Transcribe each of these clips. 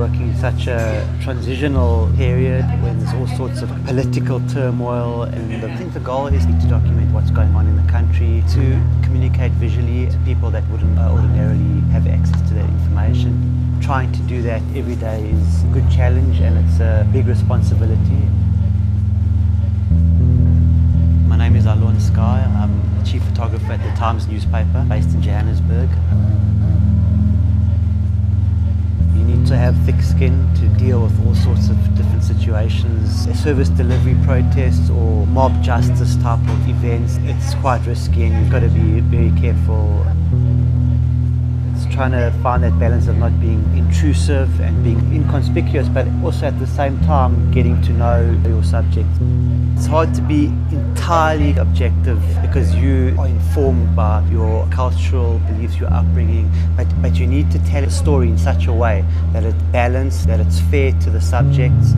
working in such a transitional period when there's all sorts of political turmoil, and I think the goal is to document what's going on in the country, to communicate visually to people that wouldn't ordinarily have access to that information. Trying to do that every day is a good challenge and it's a big responsibility. My name is Alon Skuy. I'm the chief photographer at The Times newspaper based in Johannesburg. To have thick skin to deal with all sorts of different situations, service delivery protests or mob justice type of events. It's quite risky and you've got to be very careful. It's trying to find that balance of not being intrusive and being inconspicuous, but also at the same time getting to know your subject. It's hard to be entirely objective because you are informed by your cultural beliefs, your upbringing, but you need to tell a story in such a way that it's balanced, that it's fair to the subjects.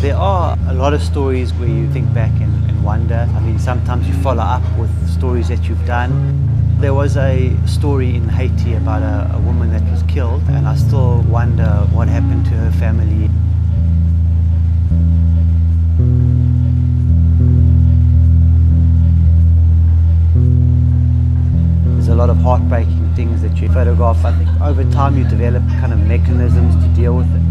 There are a lot of stories where you think back and wonder. I mean, sometimes you follow up with stories that you've done. There was a story in Haiti about a woman that was killed, and I still wonder what happened to her family. A lot of heartbreaking things that you photograph. I think over time you develop kind of mechanisms to deal with it.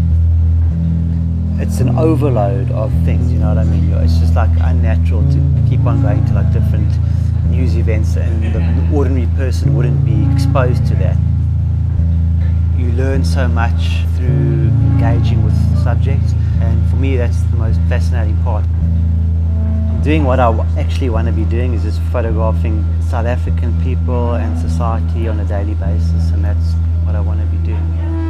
It's an overload of things, you know what I mean? It's just like unnatural to keep on going to like different news events, and the ordinary person wouldn't be exposed to that. You learn so much through engaging with subjects, and for me that's the most fascinating part. Doing what I actually want to be doing is just photographing South African people and society on a daily basis, and that's what I want to be doing.